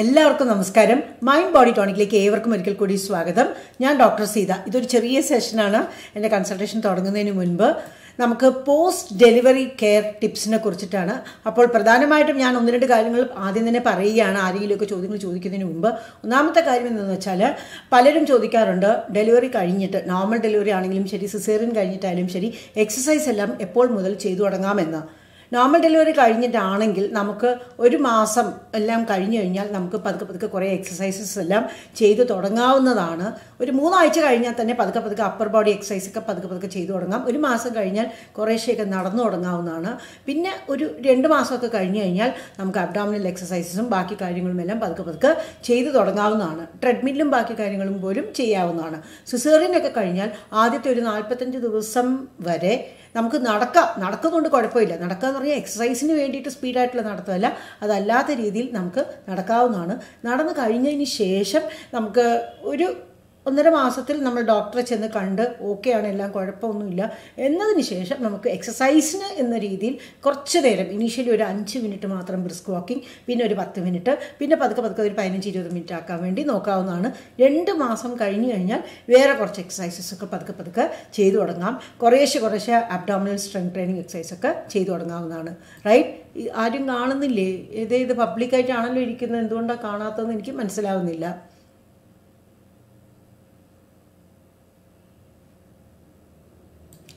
എല്ലാവർക്കും നമസ്കാരം mind body ടോണിക്കിലേക്ക് ഏവർക്കും ഒരിക്കൽ കൂടി സ്വാഗതം ഞാൻ ഡോക്ടർ സീത ഇതൊരു ചെറിയ സെഷനാണ് എൻ്റെ കൺസൾട്ടേഷൻ തുടങ്ങുന്നതിന് മുൻപ് നമുക്ക് പോസ്റ്റ് ഡെലിവറി കെയർ ടിപ്സിനെ കുറിച്ചിട്ടാണ് അപ്പോൾ പ്രധാനമായിട്ടും ഞാൻ ഒന്ന് രണ്ട് കാര്യങ്ങൾ ആദ്യം തന്നെ പറയുകയാണ് ആരെങ്കിലുമൊക്കെ ചോദ്യങ്ങൾ ചോദിക്കുന്നതിന് മുൻപ് ഒന്നാമത്തെ കാര്യം എന്താണെന്ന് വെച്ചാൽ പലരും ചോദിക്കാറുണ്ട് ഡെലിവറി കഴിഞ്ഞിട്ട് നോർമൽ ഡെലിവറി ആണെങ്കിലും ശരി സിസേറിയൻ കഴിഞ്ഞിട്ടായാലും ശരി എക്സസൈസ് എല്ലാം എപ്പോൾ മുതൽ ചെയ്തു തുടങ്ങാമെന്ന് നോർമൽ ഡെലിവറി കഴിഞ്ഞിട്ടാണെങ്കിൽ നമുക്ക് ഒരു മാസം എല്ലാം കഴിഞ്ഞു കഴിഞ്ഞാൽ നമുക്ക് പതുക്കെ പതുക്കെ കുറേ എക്സസൈസസ് എല്ലാം ചെയ്തു തുടങ്ങാവുന്നതാണ് ഒരു മൂന്നാഴ്ച കഴിഞ്ഞാൽ തന്നെ പതുക്കെ പതുക്കെ അപ്പർ ബോഡി എക്സസൈസ് ഒക്കെ പതുക്കെ പതുക്കെ ചെയ്തു തുടങ്ങാം ഒരു മാസം കഴിഞ്ഞാൽ കുറേശ്ശെയൊക്കെ നടന്നു തുടങ്ങാവുന്നതാണ് പിന്നെ ഒരു 2 മാസമൊക്കെ കഴിഞ്ഞു കഴിഞ്ഞാൽ നമുക്ക് അബ്ഡോമിനൽ എക്സസൈസസും ബാക്കി കാര്യങ്ങളുമെല്ലാം പതുക്കെ പതുക്കെ ചെയ്തു തുടങ്ങാവുന്നതാണ് ട്രെഡ്മില്ലും ബാക്കി കാര്യങ്ങളും പോലും ചെയ്യാവുന്നതാണ് സിസേറിയനൊക്കെ കഴിഞ്ഞാൽ ആദ്യത്തെ ഒരു 45 ദിവസം വരെ നമുക്ക് നടക്കുന്നുണ്ട് കുഴപ്പമില്ല നടക്കുക എന്ന് പറഞ്ഞാൽ എക്സസൈസിന് വേണ്ടിയിട്ട് സ്പീഡായിട്ടുള്ള നടത്തമല്ല അതല്ലാത്ത രീതിയിൽ നമുക്ക് നടക്കാവുന്നതാണ് നടന്നു കഴിഞ്ഞതിന് ശേഷം നമുക്ക് ഒരു 1.5 മാസത്തിൽ നമ്മൾ ഡോക്ടറെ ചെന്ന് കണ്ട് ഓക്കെയാണ് എല്ലാം കുഴപ്പമൊന്നുമില്ല എന്നതിന് ശേഷം നമുക്ക് എക്സസൈസിന് എന്ന രീതിയിൽ കുറച്ച് നേരം ഇനീഷ്യലി ഒരു 5 മിനിറ്റ് മാത്രം ബ്രിസ്ക് വാക്കിംഗ് പിന്നെ ഒരു 10 മിനിറ്റ് പിന്നെ പതുക്കെ പതുക്കെ ഒരു 15-20 മിനിറ്റ് ആക്കാൻ വേണ്ടി നോക്കാവുന്നതാണ് 2 മാസം കഴിഞ്ഞ് കഴിഞ്ഞാൽ വേറെ കുറച്ച് എക്സസൈസസ് ഒക്കെ പതുക്കെ പതുക്കെ ചെയ്തു തുടങ്ങാം കുറേശ്ശെ അബ്ഡോമിനൽ സ്ട്രെങ്ത് ട്രെയിനിങ് എക്സസൈസ് ഒക്കെ ചെയ്തു തുടങ്ങാവുന്നതാണ് റൈറ്റ് ആരും കാണുന്നില്ലേ ഇത് പബ്ലിക്കായിട്ടാണല്ലോ ഇരിക്കുന്നത് എന്തുകൊണ്ടാണ് കാണാത്തതെന്ന് എനിക്ക് മനസ്സിലാവുന്നില്ല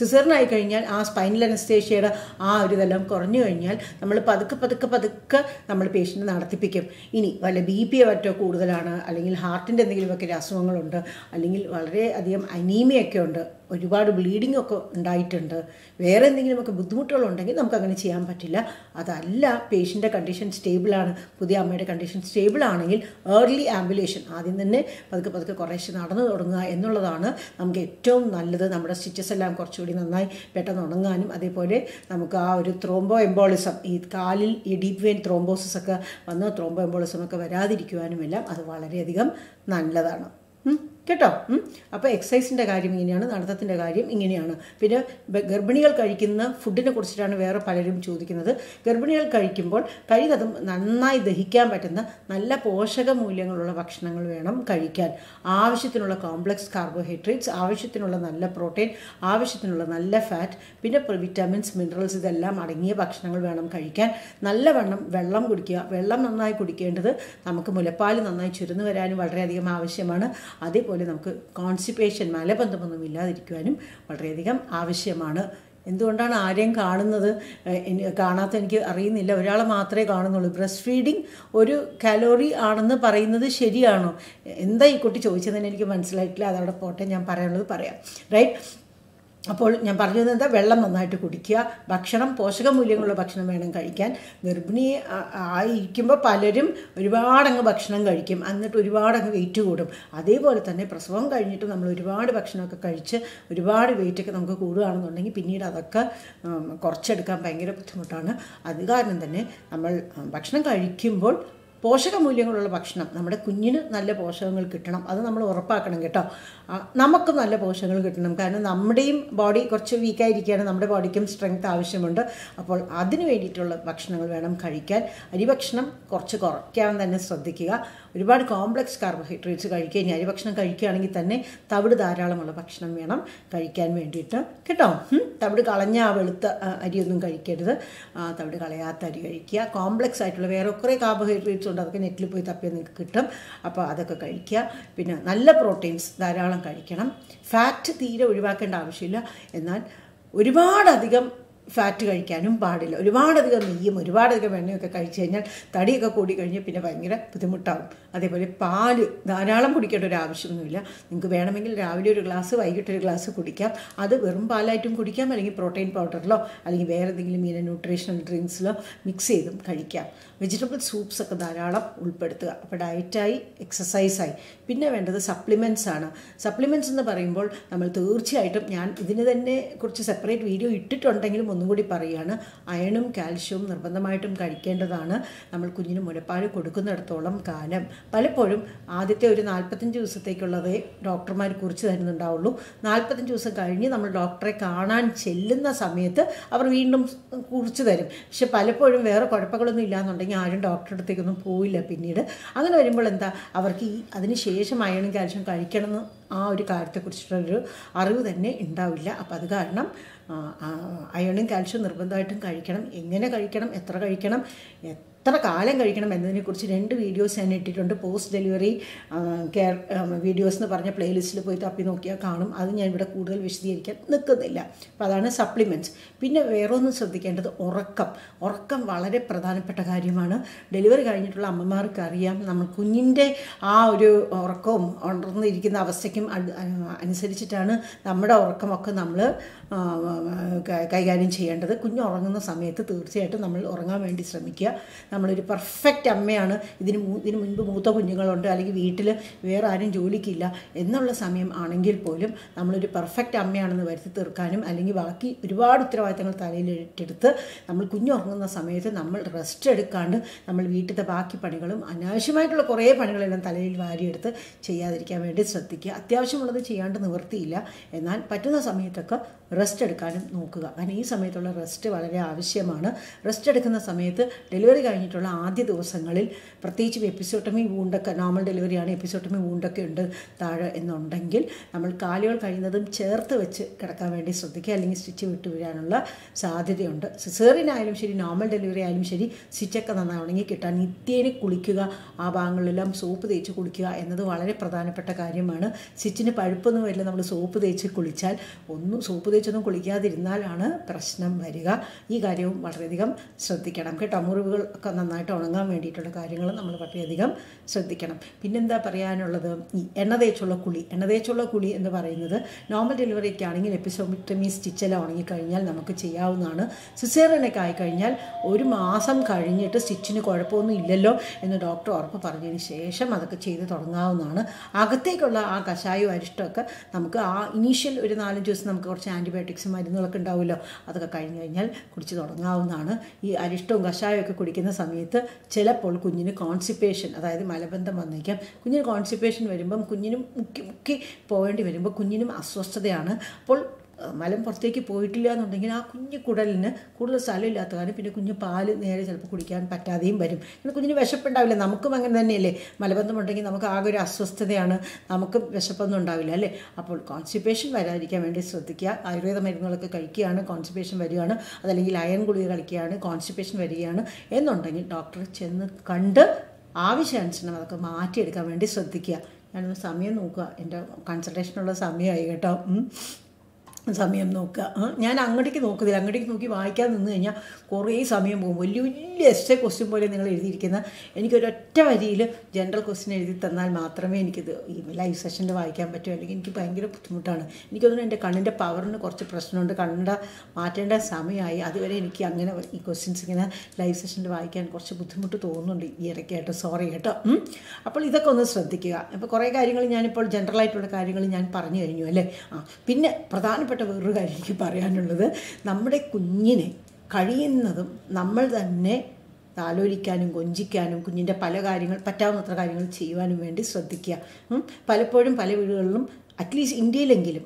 സിസേറിയൻ ആയിക്കഴിഞ്ഞാൽ ആ സ്പൈനൽ അനസ്തേഷ്യയുടെ ആ ഒരു ഇതെല്ലാം കുറഞ്ഞു കഴിഞ്ഞാൽ നമ്മൾ പതുക്കെ പതുക്കെ പതുക്കെ നമ്മൾ പേഷ്യൻ്റ് നടത്തിപ്പിക്കും ഇനി വല്ല BP മറ്റോ കൂടുതലാണ് അല്ലെങ്കിൽ ഹാർട്ടിൻ്റെ എന്തെങ്കിലുമൊക്കെ ഒരു അസുഖങ്ങളുണ്ട് അല്ലെങ്കിൽ വളരെയധികം അനീമിയൊക്കെ ഉണ്ട് ഒരുപാട് ബ്ലീഡിംഗ് ഒക്കെ ഉണ്ടായിട്ടുണ്ട് വേറെ എന്തെങ്കിലുമൊക്കെ ബുദ്ധിമുട്ടുകളുണ്ടെങ്കിൽ നമുക്കങ്ങനെ ചെയ്യാൻ പറ്റില്ല അതല്ല പേഷ്യൻ്റെ കണ്ടീഷൻ സ്റ്റേബിളാണ് പുതിയ അമ്മയുടെ കണ്ടീഷൻ സ്റ്റേബിളാണെങ്കിൽ ഏർലി ആംബുലേഷൻ ആദ്യം തന്നെ പതുക്കെ പതുക്കെ കുറേശ്ശെ നടന്നു തുടങ്ങുക എന്നുള്ളതാണ് നമുക്ക് ഏറ്റവും നല്ലത് നമ്മുടെ സ്റ്റിച്ചസ് എല്ലാം കുറച്ചുകൂടി നന്നായി പെട്ടെന്ന് ഉണങ്ങാനും അതേപോലെ നമുക്ക് ആ ഒരു ത്രോംബോ എംബോളിസം ഈ കാലിൽ ഈ ഡീപ്പ് വെയിൻ ത്രോംബോസിസ് ഒക്കെ വന്ന് ത്രോംബോ എംബോളിസം ഒക്കെ വരാതിരിക്കുവാനും എല്ലാം അത് വളരെയധികം നല്ലതാണ് കേട്ടോ അപ്പോൾ എക്സസൈസിൻ്റെ കാര്യം ഇങ്ങനെയാണ് നടത്തത്തിൻ്റെ കാര്യം ഇങ്ങനെയാണ് പിന്നെ ഗർഭിണികൾ കഴിക്കുന്ന ഫുഡിനെ കുറിച്ചിട്ടാണ് വേറെ പലരും ചോദിക്കുന്നത് ഗർഭിണികൾ കഴിക്കുമ്പോൾ കഴിയുന്നതും നന്നായി ദഹിക്കാൻ പറ്റുന്ന നല്ല പോഷക മൂല്യങ്ങളുള്ള ഭക്ഷണങ്ങൾ വേണം കഴിക്കാൻ ആവശ്യത്തിനുള്ള കോംപ്ലക്സ് കാർബോഹൈഡ്രേറ്റ്സ് ആവശ്യത്തിനുള്ള നല്ല പ്രോട്ടീൻ ആവശ്യത്തിനുള്ള നല്ല ഫാറ്റ് പിന്നെ വിറ്റാമിൻസ് മിനറൽസ് ഇതെല്ലാം അടങ്ങിയ ഭക്ഷണങ്ങൾ വേണം കഴിക്കാൻ നല്ലവണ്ണം വെള്ളം കുടിക്കുക വെള്ളം നന്നായി കുടിക്കേണ്ടത് നമുക്ക് മുലപ്പാൽ നന്നായി ചുരുന്നു വരാനും വളരെയധികം ആവശ്യമാണ് അതേപോലെ നമുക്ക് കോൺസ്റ്റിപ്പേഷൻ മലബന്ധമൊന്നും ഇല്ലാതിരിക്കുവാനും വളരെയധികം ആവശ്യമാണ് എന്തുകൊണ്ടാണ് ആരെയും കാണുന്നത് കാണാത്ത എനിക്ക് അറിയുന്നില്ല ഒരാളെ മാത്രമേ കാണുന്നുള്ളൂ ബ്രസ്റ്റ് ഫീഡിങ് ഒരു കാലോറി ആണെന്ന് പറയുന്നത് ശരിയാണോ എന്താ ഈ കുട്ടി ചോദിച്ചതെന്ന് എനിക്ക് മനസ്സിലായിട്ടില്ല അതവിടെ പോട്ടെ ഞാൻ പറയാനുള്ളത് പറയാം റൈറ്റ് അപ്പോൾ ഞാൻ പറഞ്ഞത് എന്താ വെള്ളം നന്നായിട്ട് കുടിക്കുക ഭക്ഷണം പോഷക മൂല്യങ്ങളുള്ള ഭക്ഷണം വേണം കഴിക്കാൻ ഗർഭിണി ആയിരിക്കുമ്പോൾ പലരും ഒരുപാടങ്ങ് ഭക്ഷണം കഴിക്കും എന്നിട്ട് ഒരുപാടങ്ങ് വെയിറ്റ് കൂടും അതേപോലെ തന്നെ പ്രസവം കഴിഞ്ഞിട്ട് നമ്മൾ ഒരുപാട് ഭക്ഷണമൊക്കെ കഴിച്ച് ഒരുപാട് വെയിറ്റൊക്കെ നമുക്ക് കൂടുകയാണെന്നുണ്ടെങ്കിൽ പിന്നീട് അതൊക്കെ കുറച്ചെടുക്കാൻ ഭയങ്കര ബുദ്ധിമുട്ടാണ് അത് കാരണം തന്നെ നമ്മൾ ഭക്ഷണം കഴിക്കുമ്പോൾ പോഷക മൂല്യങ്ങളുള്ള ഭക്ഷണം നമ്മുടെ കുഞ്ഞിന് നല്ല പോഷകങ്ങൾ കിട്ടണം അത് നമ്മൾ ഉറപ്പാക്കണം കേട്ടോ നമുക്കും നല്ല പോഷകങ്ങൾ കിട്ടണം കാരണം നമ്മുടെയും ബോഡി കുറച്ച് വീക്കായിരിക്കുകയാണ് നമ്മുടെ ബോഡിക്കും സ്ട്രെങ്ത് ആവശ്യമുണ്ട് അപ്പോൾ അതിന് വേണ്ടിയിട്ടുള്ള ഭക്ഷണങ്ങൾ വേണം കഴിക്കാൻ അരിഭക്ഷണം കുറച്ച് കുറയ്ക്കാൻ തന്നെ ശ്രദ്ധിക്കുക ഒരുപാട് കോംപ്ലക്സ് കാർബോഹൈഡ്രേറ്റ്സ് കഴിക്കുക ഇനി അരിഭക്ഷണം കഴിക്കുകയാണെങ്കിൽ തന്നെ തവിട് ധാരാളമുള്ള ഭക്ഷണം വേണം കഴിക്കാൻ വേണ്ടിയിട്ട് കേട്ടോ തവിട് കളഞ്ഞ ആ വെളുത്ത അരിയൊന്നും കഴിക്കരുത് തവിട് കളയാത്ത അരി കഴിക്കുക കോംപ്ലക്സ് ആയിട്ടുള്ള വേറെ കുറേ കാർബോഹൈഡ്രേറ്റ്സ് അതൊക്കെ നെറ്റിൽ പോയി തപ്പിയാൽ നിങ്ങൾക്ക് കിട്ടും അപ്പോൾ അതൊക്കെ കഴിക്കുക പിന്നെ നല്ല പ്രോട്ടീൻസ് ധാരാളം കഴിക്കണം ഫാറ്റ് തീരെ ഒഴിവാക്കേണ്ട ആവശ്യമില്ല എന്നാൽ ഒരുപാടധികം ഫാറ്റ് കഴിക്കാനും പാടില്ല ഒരുപാടധികം നെയ്യും ഒരുപാടധികം എണ്ണയൊക്കെ കഴിച്ചു കഴിഞ്ഞാൽ തടിയൊക്കെ കൂടി കഴിഞ്ഞാൽ പിന്നെ ഭയങ്കര ബുദ്ധിമുട്ടാകും അതേപോലെ പാല് ധാരാളം കുടിക്കേണ്ട ഒരു ആവശ്യമൊന്നുമില്ല നിങ്ങൾക്ക് വേണമെങ്കിൽ രാവിലെ ഒരു ഗ്ലാസ് വൈകിട്ട് ഒരു ഗ്ലാസ് കുടിക്കാം അത് വെറും പാലായിട്ടും കുടിക്കാം അല്ലെങ്കിൽ പ്രോട്ടീൻ പൗഡറിലോ അല്ലെങ്കിൽ വേറെ എന്തെങ്കിലും ഇങ്ങനെ ന്യൂട്രീഷണൽ ഡ്രിങ്ക്സിലോ മിക്സ് ചെയ്തും കഴിക്കാം വെജിറ്റബിൾ സൂപ്സൊക്കെ ധാരാളം ഉൾപ്പെടുത്തുക അപ്പോൾ ഡയറ്റായി എക്സസൈസായി പിന്നെ വേണ്ടത് സപ്ലിമെൻറ്റ്സ് ആണ് സപ്ലിമെൻറ്റ്സ് എന്ന് പറയുമ്പോൾ നമ്മൾ തീർച്ചയായിട്ടും ഞാൻ ഇതിന് തന്നെ കുറച്ച് സെപ്പറേറ്റ് വീഡിയോ ഇട്ടിട്ടുണ്ടെങ്കിലും ഒന്നുകൂടി പറയാണ് അയണും കാൽഷ്യവും നിർബന്ധമായിട്ടും കഴിക്കേണ്ടതാണ് നമ്മൾ കുഞ്ഞിന് മുലപ്പാൽ കൊടുക്കുന്നിടത്തോളം കാലം. പലപ്പോഴും ആദ്യത്തെ ഒരു 45 ദിവസത്തേക്കുള്ളതേ ഡോക്ടർമാർ കുറിച്ച് തരുന്നുണ്ടാവുള്ളൂ. 45 ദിവസം കഴിഞ്ഞ് നമ്മൾ ഡോക്ടറെ കാണാൻ ചെല്ലുന്ന സമയത്ത് അവർ വീണ്ടും കുറിച്ച് തരും. പക്ഷെ പലപ്പോഴും വേറെ കുഴപ്പങ്ങളൊന്നും ഇല്ലാന്നുണ്ടെങ്കിൽ ആരും ഡോക്ടറുടെ അടുത്തേക്കൊന്നും പോയില്ല. പിന്നീട് അങ്ങനെ വരുമ്പോൾ എന്താ അവർക്ക് ഈ അതിനുശേഷം അയണും കാൽഷ്യം കഴിക്കണമെന്ന് ആ ഒരു കാര്യത്തെക്കുറിച്ചിട്ടൊരു അറിവ് തന്നെ ഉണ്ടാവില്ല. അപ്പോൾ അത് കാരണം അയണും കാൽഷ്യം നിർബന്ധമായിട്ടും കഴിക്കണം. എങ്ങനെ കഴിക്കണം, എത്ര കഴിക്കണം, എത്ര കാലം കഴിക്കണം എന്നതിനെക്കുറിച്ച് 2 വീഡിയോസ് ഞാൻ ഇട്ടിട്ടുണ്ട്. പോസ്റ്റ് ഡെലിവറി കെയർ വീഡിയോസ് എന്ന് പറഞ്ഞ പ്ലേലിസ്റ്റിൽ പോയി തപ്പി നോക്കിയാൽ കാണും. അത് ഞാൻ ഇവിടെ കൂടുതൽ വിശദീകരിക്കാൻ നിൽക്കുന്നില്ല. അപ്പോൾ അതാണ് സപ്ലിമെൻറ്റ്സ്. പിന്നെ വേറൊന്നും ശ്രദ്ധിക്കേണ്ടത് ഉറക്കം. ഉറക്കം വളരെ പ്രധാനപ്പെട്ട കാര്യമാണ്. ഡെലിവറി കഴിഞ്ഞിട്ടുള്ള അമ്മമാർക്കറിയാം നമ്മൾ കുഞ്ഞിൻ്റെ ആ ഒരു ഉറക്കവും ഉണർന്നിരിക്കുന്ന അവസ്ഥയ്ക്കും അനുസരിച്ചിട്ടാണ് നമ്മുടെ ഉറക്കമൊക്കെ നമ്മൾ കൈകാര്യം ചെയ്യേണ്ടത്. കുഞ്ഞ് ഉറങ്ങുന്ന സമയത്ത് തീർച്ചയായിട്ടും നമ്മൾ ഉറങ്ങാൻ വേണ്ടി ശ്രമിക്കുക. നമ്മളൊരു പെർഫെക്റ്റ് അമ്മയാണ്. ഇതിന് മുൻപ് മൂത്ത കുഞ്ഞുങ്ങളുണ്ട്, അല്ലെങ്കിൽ വീട്ടിൽ വേറെ ആരും ജോലിക്കില്ല എന്നുള്ള സമയം ആണെങ്കിൽ പോലും നമ്മളൊരു പെർഫെക്റ്റ് അമ്മയാണെന്ന് വരുത്തി തീർക്കാനും, അല്ലെങ്കിൽ ബാക്കി ഒരുപാട് ഉത്തരവാദിത്തങ്ങൾ തലയിൽ ഏറ്റെടുത്ത് നമ്മൾ കുഞ്ഞുറങ്ങുന്ന സമയത്ത് നമ്മൾ റെസ്റ്റ് എടുക്കാണ്ട് നമ്മൾ വീട്ടിലത്തെ ബാക്കി പണികളും അനാവശ്യമായിട്ടുള്ള കുറേ പണികളെല്ലാം തലയിൽ വാരിയെടുത്ത് ചെയ്യാതിരിക്കാൻ വേണ്ടി ശ്രദ്ധിക്കുക. അത്യാവശ്യമുള്ളത് ചെയ്യാണ്ട് നിവർത്തിയില്ല, എന്നാൽ പറ്റുന്ന സമയത്തൊക്കെ റെസ്റ്റ് എടുക്കാനും നോക്കുക. കാരണം ഈ സമയത്തുള്ള റെസ്റ്റ് വളരെ ആവശ്യമാണ്. റെസ്റ്റ് എടുക്കുന്ന സമയത്ത് ഡെലിവറി കഴിഞ്ഞിട്ടുള്ള ആദ്യ ദിവസങ്ങളിൽ പ്രത്യേകിച്ചും എപ്പിസോട്ടമി വൂണ്ടൊക്കെ, നോർമൽ ഡെലിവറിയാണ്, എപ്പിസോട്ടമി വൂണ്ടൊക്കെ ഉണ്ട് താഴെ എന്നുണ്ടെങ്കിൽ നമ്മൾ കാലുകൾ കഴിയുന്നതും ചേർത്ത് വെച്ച് കിടക്കാൻ വേണ്ടി ശ്രദ്ധിക്കുക. അല്ലെങ്കിൽ സ്റ്റിച്ച് വിട്ടുവീഴാനുള്ള സാധ്യതയുണ്ട്. സിസേറിയനായാലും ശരി, നോർമൽ ഡെലിവറി ആയാലും ശരി, സ്റ്റിച്ചൊക്കെ നന്നാവണമെങ്കിൽ കിട്ടാൻ നിത്യേന കുളിക്കുക, ആ ഭാഗങ്ങളിലെല്ലാം സോപ്പ് തേച്ച് കുളിക്കുക എന്നത് വളരെ പ്രധാനപ്പെട്ട കാര്യമാണ്. സ്റ്റിച്ചിന് പഴുപ്പൊന്നും വരില്ല നമ്മൾ സോപ്പ് തേച്ച് കുളിച്ചാൽ. ഒന്നും സോപ്പ് തേച്ചൊന്നും കുളിക്കാതിരുന്നാലാണ് പ്രശ്നം വരിക. ഈ കാര്യവും വളരെയധികം ശ്രദ്ധിക്കണം കേട്ടോ. മുറിവുകൾ ഒക്കെ നന്നായിട്ട് ഉണങ്ങാൻ വേണ്ടിയിട്ടുള്ള കാര്യങ്ങൾ നമ്മൾ വളരെയധികം ശ്രദ്ധിക്കണം. പിന്നെന്താ പറയാനുള്ളത്, ഈ എണ്ണ തേച്ചുള്ള കുളി. എണ്ണ തേച്ചുള്ള കുളി എന്ന് പറയുന്നത് നോർമൽ ഡെലിവറിയൊക്കെ ആണെങ്കിൽ എപ്പിസോമിക്ടമി സ്റ്റിച്ചെല്ലാം ഉണങ്ങിക്കഴിഞ്ഞാൽ നമുക്ക് ചെയ്യാവുന്നതാണ്. സിസേറിയനൊക്കെ ആയിക്കഴിഞ്ഞാൽ 1 മാസം കഴിഞ്ഞിട്ട് സ്റ്റിച്ചിന് കുഴപ്പമൊന്നും ഇല്ലല്ലോ എന്ന് ഡോക്ടർ ഉറപ്പ് പറഞ്ഞതിന് ശേഷം അതൊക്കെ ചെയ്ത് തുടങ്ങാവുന്നതാണ്. അകത്തേക്കുള്ള ആ കഷായവും അരിഷ്ടമൊക്കെ നമുക്ക് ആ ഇനീഷ്യൽ ഒരു 4-5 ദിവസം നമുക്ക് കുറച്ച് ആൻറ്റിബയോട്ടിക്സ് മരുന്നുകളൊക്കെ ഉണ്ടാവുമല്ലോ, അതൊക്കെ കഴിഞ്ഞ് കഴിഞ്ഞാൽ കുടിച്ച് തുടങ്ങാവുന്നതാണ്. ഈ അരിഷ്ടവും കഷായമൊക്കെ കുടിക്കുന്ന സമയത്ത് ചിലപ്പോൾ കുഞ്ഞിന് കോൺസിപ്പേഷൻ, അതായത് മലബന്ധം വന്നേക്കാം. കുഞ്ഞിന് കോൺസിപ്പേഷൻ വരുമ്പം കുഞ്ഞിനും മുക്കി മുക്കി പോകേണ്ടി വരുമ്പോൾ കുഞ്ഞിനും അസ്വസ്ഥതയാണ്. അപ്പോൾ മലം പുറത്തേക്ക് പോയിട്ടില്ല എന്നുണ്ടെങ്കിൽ ആ കുഞ്ഞു കുടലിന് കൂടുതൽ സ്ഥലമില്ലാത്ത കാരണം പിന്നെ കുഞ്ഞ് പാല് നേരെ ചിലപ്പോൾ കുടിക്കാൻ പറ്റാതെയും വരും. പിന്നെ കുഞ്ഞിന് വിശപ്പുണ്ടാവില്ല. നമുക്കും അങ്ങനെ തന്നെയല്ലേ, മലബന്ധമുണ്ടെങ്കിൽ നമുക്ക് ആകെ ഒരു അസ്വസ്ഥതയാണ്, നമുക്ക് വിശപ്പൊന്നും ഉണ്ടാവില്ല അല്ലേ. അപ്പോൾ കോൺസ്റ്റിപ്പേഷൻ വരാതിരിക്കാൻ വേണ്ടി ശ്രദ്ധിക്കുക. ആയുർവേദ മരുന്നുകളൊക്കെ കഴിക്കുകയാണ് കോൺസ്റ്റിപ്പേഷൻ വരികയാണ്, അതല്ലെങ്കിൽ അയൺ ഗുളിക കഴിക്കുകയാണ് കോൺസ്റ്റിപ്പേഷൻ വരികയാണ് എന്നുണ്ടെങ്കിൽ ഡോക്ടറെ ചെന്ന് കണ്ട് ആവശ്യാനുസരണം അതൊക്കെ മാറ്റിയെടുക്കാൻ വേണ്ടി ശ്രദ്ധിക്കുക. ഞാനൊന്ന് സമയം നോക്കുക, എൻ്റെ കൺസൾട്ടേഷനുള്ള സമയമായി കേട്ടോ. സമയം നോക്കുക. ഞാൻ അങ്ങോട്ടേക്ക് നോക്കുന്നില്ല, അങ്ങോട്ടേക്ക് നോക്കി വായിക്കാൻ നിന്ന് കഴിഞ്ഞാൽ കുറേ സമയം പോകും. വലിയ വലിയ എസ് എ ക്വസ്റ്റ്യൻ പോലെ നിങ്ങൾ എഴുതിയിരിക്കുന്ന എനിക്കൊരൊറ്റ വരിയിൽ ജനറൽ ക്വസ്റ്റ്യൻ എഴുതി തന്നാൽ മാത്രമേ എനിക്കിത് ഈ ലൈവ് സെഷനിൽ വായിക്കാൻ പറ്റൂ. അല്ലെങ്കിൽ എനിക്ക് ഭയങ്കര ബുദ്ധിമുട്ടാണ്. എനിക്കൊന്നും എൻ്റെ കണ്ണിൻ്റെ പവറിന് കുറച്ച് പ്രശ്നമുണ്ട്. കണ്ണിൻ്റെ മാറ്റേണ്ട സമയമായി. അതുവരെ എനിക്ക് അങ്ങനെ ഈ ക്വസ്റ്റ്യൻസ് ഇങ്ങനെ ലൈവ് സെഷനിൽ വായിക്കാൻ കുറച്ച് ബുദ്ധിമുട്ട് തോന്നുന്നുണ്ട് ഈ ഇടയ്ക്ക് കേട്ടോ. സോറി കേട്ടോ. അപ്പോൾ ഇതൊക്കെ ഒന്ന് ശ്രദ്ധിക്കുക. അപ്പോൾ കുറേ കാര്യങ്ങൾ ഞാനിപ്പോൾ ജനറലായിട്ടുള്ള കാര്യങ്ങൾ ഞാൻ പറഞ്ഞു കഴിഞ്ഞു അല്ലേ. പിന്നെ പ്രധാനപ്പെട്ട വേറൊരു കാര്യം എനിക്ക് പറയാനുള്ളത്, നമ്മുടെ കുഞ്ഞിനെ കഴിയുന്നതും നമ്മൾ തന്നെ താലോലിക്കാനും കൊഞ്ചിക്കാനും കുഞ്ഞിൻ്റെ പല കാര്യങ്ങൾ പറ്റാവുന്നത്ര കാര്യങ്ങൾ ചെയ്യുവാനും വേണ്ടി ശ്രദ്ധിക്കുക. പലപ്പോഴും പല വീടുകളിലും അറ്റ്ലീസ്റ്റ് ഇന്ത്യയിലെങ്കിലും,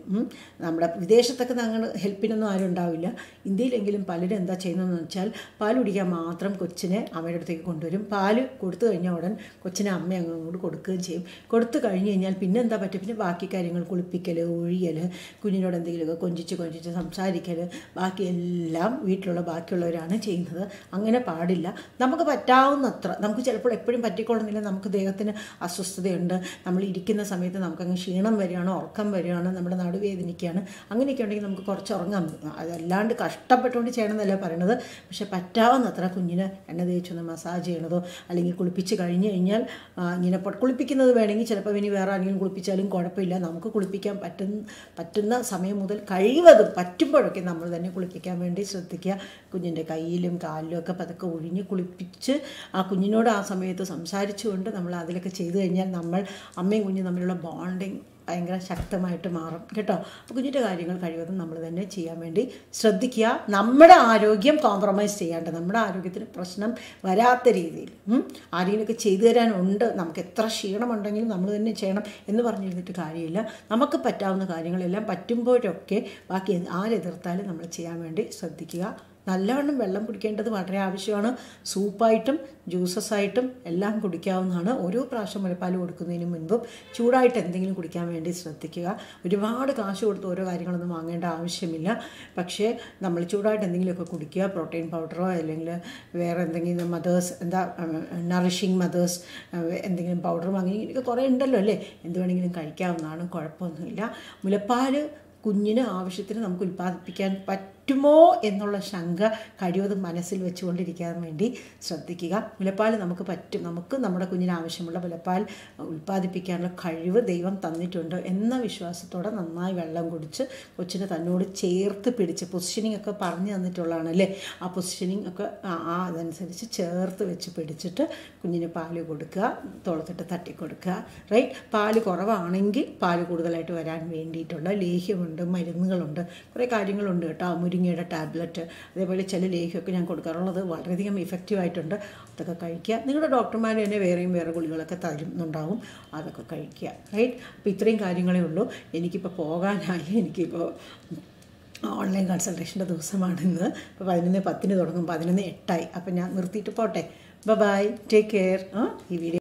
നമ്മുടെ വിദേശത്തൊക്കെ ഞങ്ങൾ ഹെൽപ്പിനൊന്നും ആരും ഉണ്ടാവില്ല, ഇന്ത്യയിലെങ്കിലും പലരും എന്താ ചെയ്യുന്നതെന്ന് വെച്ചാൽ പാൽ കുടിക്കാൻ മാത്രം കൊച്ചിനെ അമ്മയുടെ അടുത്തേക്ക് കൊണ്ടുവരും. പാൽ കൊടുത്തു കഴിഞ്ഞാൽ ഉടൻ കൊച്ചിനെ അമ്മ അങ്ങോട്ട് കൊടുക്കുകയും ചെയ്യും. കൊടുത്തു കഴിഞ്ഞ് കഴിഞ്ഞാൽ പിന്നെ എന്താ പറ്റും, പിന്നെ ബാക്കി കാര്യങ്ങൾ കുളിപ്പിക്കൽ, ഒഴിയൽ, കുഞ്ഞിനോട് എന്തെങ്കിലുമൊക്കെ കൊഞ്ചിച്ച് സംസാരിക്കൽ, ബാക്കി എല്ലാം വീട്ടിലുള്ള ബാക്കിയുള്ളവരാണ് ചെയ്യുന്നത്. അങ്ങനെ പാടില്ല. നമുക്ക് പറ്റാവുന്നത്ര, നമുക്ക് ചിലപ്പോൾ എപ്പോഴും പറ്റിക്കൊള്ളുന്നില്ല, നമുക്ക് ദേഹത്തിന് അസ്വസ്ഥതയുണ്ട്, നമ്മൾ ഇരിക്കുന്ന സമയത്ത് നമുക്കങ്ങ് ക്ഷീണം വരികയാണോ, ഉറക്കം വരികയാണ്, നമ്മുടെ നടുവേദനിക്കുകയാണ്, അങ്ങനെയൊക്കെ ഉണ്ടെങ്കിൽ നമുക്ക് കുറച്ച് ഉറങ്ങാൻ പറ്റും. അതല്ലാണ്ട് കഷ്ടപ്പെട്ടുകൊണ്ട് ചെയ്യണമെന്നല്ല പറയണത്. പക്ഷേ പറ്റാവുന്നത്ര കുഞ്ഞിന് എണ്ണ തേച്ചൊന്ന് മസാജ് ചെയ്യണതോ, അല്ലെങ്കിൽ കുളിപ്പിച്ച് കഴിഞ്ഞ് കഴിഞ്ഞാൽ ഇങ്ങനെ കുളിപ്പിക്കുന്നത് വേണമെങ്കിൽ ചിലപ്പോൾ ഇനി വേറെ ആരെങ്കിലും കുളിപ്പിച്ചാലും കുഴപ്പമില്ല. നമുക്ക് കുളിപ്പിക്കാൻ പറ്റുന്ന സമയം മുതൽ കഴിവതും പറ്റുമ്പോഴൊക്കെ നമ്മൾ തന്നെ കുളിപ്പിക്കാൻ വേണ്ടി ശ്രദ്ധിക്കുക. കുഞ്ഞിൻ്റെ കയ്യിലും കാലിലും ഒക്കെ പതുക്കെ ഒഴിഞ്ഞ് കുളിപ്പിച്ച് ആ കുഞ്ഞിനോട് ആ സമയത്ത് സംസാരിച്ചുകൊണ്ട് നമ്മൾ അതിലൊക്കെ ചെയ്തു കഴിഞ്ഞാൽ നമ്മൾ അമ്മയും കുഞ്ഞും തമ്മിലുള്ള ബോണ്ടിങ് ഭയങ്കര ശക്തമായിട്ട് മാറും കേട്ടോ. അപ്പോൾ കുഞ്ഞിൻ്റെ കാര്യങ്ങൾ കഴിവതും നമ്മൾ തന്നെ ചെയ്യാൻ വേണ്ടി ശ്രദ്ധിക്കുക. നമ്മുടെ ആരോഗ്യം കോംപ്രമൈസ് ചെയ്യാണ്ട് നമ്മുടെ ആരോഗ്യത്തിന് പ്രശ്നം വരാത്ത രീതിയിൽ ആരെങ്കിലുമൊക്കെ ചെയ്തു തരാനുണ്ട്. നമുക്ക് എത്ര ക്ഷീണമുണ്ടെങ്കിലും നമ്മൾ തന്നെ ചെയ്യണം എന്ന് പറഞ്ഞിരുന്നിട്ട് കാര്യമില്ല. നമുക്ക് പറ്റാവുന്ന കാര്യങ്ങളെല്ലാം പറ്റുമ്പോഴൊക്കെ ബാക്കി ആരെതിർത്താലും നമ്മൾ ചെയ്യാൻ വേണ്ടി ശ്രദ്ധിക്കുക. നല്ലവണ്ണം വെള്ളം കുടിക്കേണ്ടത് വളരെ ആവശ്യമാണ്. സൂപ്പായിട്ടും ജ്യൂസസായിട്ടും എല്ലാം കുടിക്കാവുന്നതാണ്. ഓരോ പ്രാവശ്യം മുലപ്പാൽ കൊടുക്കുന്നതിന് മുൻപും ചൂടായിട്ട് എന്തെങ്കിലും കുടിക്കാൻ വേണ്ടി ശ്രദ്ധിക്കുക. ഒരുപാട് കാശ് കൊടുത്ത് ഓരോ കാര്യങ്ങളൊന്നും വാങ്ങേണ്ട ആവശ്യമില്ല. പക്ഷേ നമ്മൾ ചൂടായിട്ട് എന്തെങ്കിലുമൊക്കെ കുടിക്കുക. പ്രോട്ടീൻ പൗഡറോ അല്ലെങ്കിൽ വേറെ എന്തെങ്കിലും മദേഴ്സ് നറിഷിങ് മദേഴ്സ് എന്തെങ്കിലും പൗഡർ വാങ്ങി കുറേ ഉണ്ടല്ലോ അല്ലേ, എന്ത് വേണമെങ്കിലും കഴിക്കാവുന്നതാണ്, കുഴപ്പമൊന്നുമില്ല. മുലപ്പാൽ കുഞ്ഞിന് ആവശ്യത്തിന് നമുക്ക് ഉൽപ്പാദിപ്പിക്കാൻ പറ്റുമോ എന്നുള്ള ശങ്ക കഴിവതും മനസ്സിൽ വെച്ചുകൊണ്ടിരിക്കാൻ വേണ്ടി ശ്രദ്ധിക്കുക. മുലപ്പാൽ നമുക്ക് പറ്റും, നമുക്ക് നമ്മുടെ കുഞ്ഞിന് ആവശ്യമുള്ള മുലപ്പാൽ ഉൽപ്പാദിപ്പിക്കാനുള്ള കഴിവ് ദൈവം തന്നിട്ടുണ്ട് എന്ന വിശ്വാസത്തോടെ നന്നായി വെള്ളം കുടിച്ച് കൊച്ചിനെ തന്നോട് ചേർത്ത് പിടിച്ച് പൊസിഷനിങ് ഒക്കെ പറഞ്ഞു തന്നിട്ടുള്ളതാണ് അല്ലേ, ആ പൊസിഷനിങ് ഒക്കെ അതനുസരിച്ച് ചേർത്ത് വെച്ച് പിടിച്ചിട്ട് കുഞ്ഞിന് പാല് കൊടുക്കുക, തുളത്തിട്ട് തട്ടിക്കൊടുക്കുക. റൈറ്റ്, പാല് കുറവാണെങ്കിൽ പാല് കൂടുതലായിട്ട് വരാൻ വേണ്ടിയിട്ടുള്ള ലേഹ്യമുണ്ട്, മരുന്നുകളുണ്ട്, കുറേ കാര്യങ്ങളുണ്ട് കേട്ടോ. മുരിങ്ങയുടെ ടാബ്ലറ്റ് അതേപോലെ ചില ലേഹ്യമൊക്കെ ഞാൻ കൊടുക്കാറുള്ളത് വളരെയധികം ഇഫക്റ്റീവായിട്ടുണ്ട്. അതൊക്കെ കഴിക്കുക. നിങ്ങളുടെ ഡോക്ടർമാർ തന്നെ വേറെയും വേറെ ഗുളികളൊക്കെ തരുന്നുണ്ടാവും, അതൊക്കെ കഴിക്കുക. റൈറ്റ്, അപ്പോൾ ഇത്രയും കാര്യങ്ങളേ ഉള്ളൂ. എനിക്കിപ്പോൾ പോകാനായി, എനിക്കിപ്പോൾ ഓൺലൈൻ കൺസൾട്ടേഷൻ്റെ ദിവസമാണിന്ന്. അപ്പോൾ 11:10 തുടങ്ങും, 11:08. അപ്പോൾ ഞാൻ നിർത്തിയിട്ട് പോട്ടെ. Bye, take care. ഈ വീഡിയോ